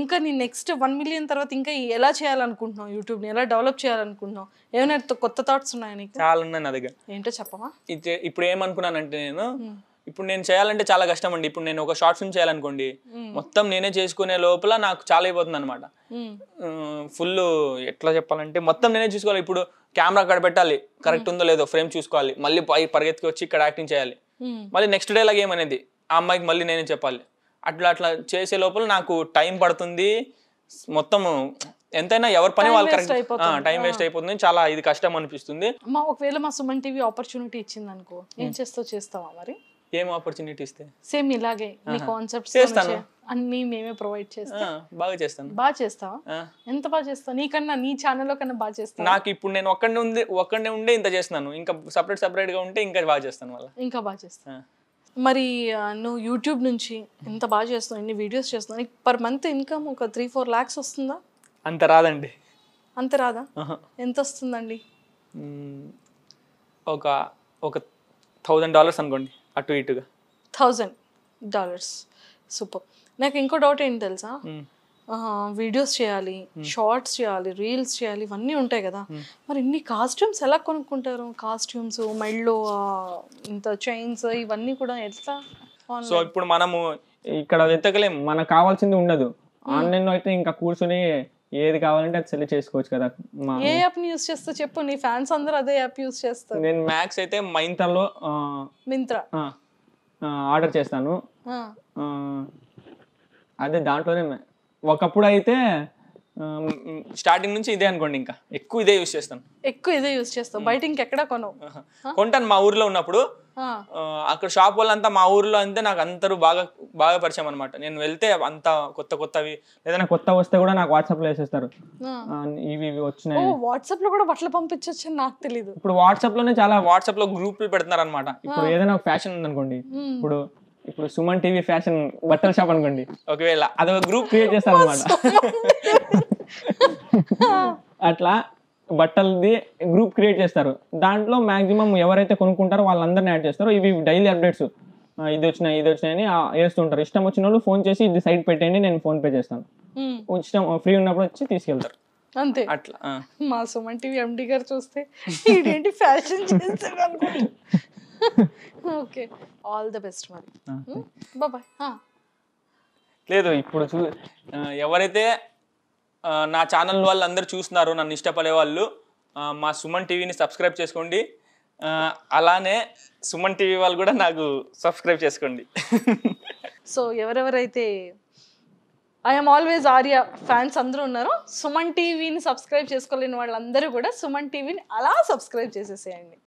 ఇంకా నీ next 1 million తర్వాత ఇంకా ఎలా చేయాలనుకుంటున్నావు, యూట్యూబ్ ని ఎలా డెవలప్ చేయాలనుకుంటున్నావు, ఏమైనా కొత్త థాట్స్ ఉన్నాయా నీకు? చాలా ఉన్నాయి నా దగ్గర. ఏంటో చెప్పవా? ఇప్పుడు ఏమనుకున్నానంటే నేను ఇప్పుడు నేను చేయాలంటే చాలా కష్టం అండి. ఇప్పుడు నేను ఒక షార్ట్ ఫిల్మ్ చేయాలనుకోండి, మొత్తం నేనే చేసుకునే లోపల నాకు చాలా అయిపోతుంది అనమాట. ఫుల్ ఎట్లా చెప్పాలంటే మొత్తం నేనే చూసుకోవాలి. ఇప్పుడు కెమెరా అక్కడ పెట్టాలి, కరెక్ట్ ఉందో లేదో ఫ్రేమ్ చూసుకోవాలి, మళ్ళీ పరిగెత్తికి వచ్చి ఇక్కడ యాక్టింగ్ చేయాలి, మళ్ళీ నెక్స్ట్ డే లాగా ఏమనేది ఆ అమ్మాయికి మళ్ళీ నేనే చెప్పాలి. అట్లా చేసే లోపల నాకు టైం పడుతుంది మొత్తం. ఎంతైనా ఎవరి పని వాళ్ళు కరెక్ట్ టైం వేస్ట్ అయిపోతుంది, చాలా ఇది కష్టం అనిపిస్తుంది. ఒకవేళ మా సుమన్ టీవీ ఆపర్చునిటీ ఇచ్చింది అనుకో, ఏం చేస్తావా మరి? ఏం ఆపర్చునిటీ ఇస్తే సేమ్ ఇలాగే నీ కాన్సెప్ట్స్ చేస్తాను, అన్ని మేమే ప్రొవైడ్ చేస్తాం, బాగా చేస్తాను. బాగా చేస్తావా? ఎంత బాగా చేస్తావు? నీకన్నా నీ ఛానల్లో కన్నా బాగా చేస్తాను. నాకు ఇప్పుడు నేను ఒక్కడే ఉండే ఇంత చేస్తున్నాను, ఇంకా సపరేట్ గా ఉంటే ఇంకా బాగా చేస్తాను, వాళ్ళ ఇంకా బాగా చేస్తాను. మరి నువ్వు యూట్యూబ్ నుంచి ఎంత బాగా చేస్తావు, ఇన్ని వీడియోస్ చేస్తున్నావు, పర్ మంత్ ఇన్కమ్ ఒక 3-4 lakhs వస్తుందా? అంత రాదండి. అంత రాదా? ఎంత వస్తుందండి? ఒక $1000 అనుకోండి, అటు ఇటుగా $1000. సూపర్. నాకు ఇంకో డౌట్ ఏంటి తెలుసా, వీడియోస్ చేయాలి, షార్ట్స్ చేయాలి, రీల్స్ చేయాలి, ఇవన్నీ ఉంటాయి కదా, మరి ఇన్ని కాస్ట్యూమ్స్ ఎలా కొనుక్కుంటారు? కాస్ట్యూమ్స్, మెళ్ళో ఇంత చైన్స్, ఇవన్నీ కూడా ఎట్లా? సో ఇప్పుడు మనము ఇక్కడ వెతకలేం, మనకు కావాల్సింది ఉండదు. ఆన్లైన్ లో అయితే ఇంకా కూర్చొని ఏది కావాలంటే అది సెలెక్ట్ చేసుకోవచ్చు కదా. ఏ యాప్ యూస్ చేస్తా చెప్పు, నీ ఫ్యాన్స్ అందరూ అదే యాప్ యూస్ చేస్తారు. నేను మ్యాక్స్ అయితే మైంత్రాలో మింత్రా ఆర్డర్ చేస్తాను, అదే దాంట్లోనే. ఒకప్పుడు అయితే స్టార్టింగ్ నుంచి ఇదే అనుకోండి, ఇంకా ఎక్కువ ఇదే యూస్ చేస్తాను. ఎక్కువ ఇదే యూస్ చేస్తాను. బయట ఇంకెక్కడ కొనవు? కొంటాను మా ఊర్లో ఉన్నప్పుడు, అక్కడ షాప్ వాళ్ళంతా మా ఊర్లో అంతే నాకు అందరూ బాగా బాగా పరిచయం అనమాట. నేను వెళ్తే అంత కొత్తవి ఏదైనా కొత్త వస్తే కూడా నాకు వాట్సాప్ లో వేసేస్తారు, ఇవి వచ్చినాయి. వాట్సాప్ లో కూడా బట్టలు పంపించవచ్చు, నాకు తెలియదు. ఇప్పుడు వాట్సాప్ లోనే చాలా వాట్సాప్ లో గ్రూపులు పెడుతున్నారు అనమాట. ఇప్పుడు ఏదైనా ఫ్యాషన్ ఉందనుకోండి, ఇప్పుడు సుమన్ టీవీ ఫ్యాషన్ బట్టల షాప్ అనుకోండి, ఒకవేళ అదొక గ్రూప్ క్రియేట్ చేస్తాను అనమాట. అట్లా బట్టలది గ్రూప్ క్రియేట్ చేస్తారు, దాంట్లో మాక్సిమం ఎవరైతే కొనుక్కుంటారో వాళ్ళందరినీ యాడ్ చేస్తారు. ఇవి డైలీ అప్డేట్స్, ఇది వచ్చినాయని వేస్తుంటారు. ఇష్టం వచ్చిన వాళ్ళు ఫోన్ చేసి ఇది సైడ్ పెట్టండి, నేను ఫోన్ పే చేస్తాను, ఇష్టం ఫ్రీ ఉన్నప్పుడు వచ్చి తీసుకెళ్తారు, అంతే. అట్లా మా సుమన్ టీవీ ఎండి గారు చూస్తే ఇదేంటి ఫ్యాషన్ చేస్తారు అనుకోండి. ఓకే, ఆల్ ది బెస్ట్ మరి. Bye bye. లేదు, ఇప్పుడు ఎవరైతే నా ఛానల్ వాళ్ళందరూ చూస్తున్నారు, నన్ను ఇష్టపడే వాళ్ళు మా సుమన్ టీవీని సబ్స్క్రైబ్ చేసుకోండి. అలానే సుమన్ టీవీ వాళ్ళు కూడా నాకు సబ్స్క్రైబ్ చేసుకోండి. సో ఎవరెవరైతే ఐఎమ్ ఆల్వేస్ ఆర్యా ఫ్యాన్స్ అందరూ ఉన్నారు, సుమన్ టీవీని సబ్స్క్రైబ్ చేసుకోలేని వాళ్ళందరూ కూడా సుమన్ టీవీని అలా సబ్స్క్రైబ్ చేసేసేయండి.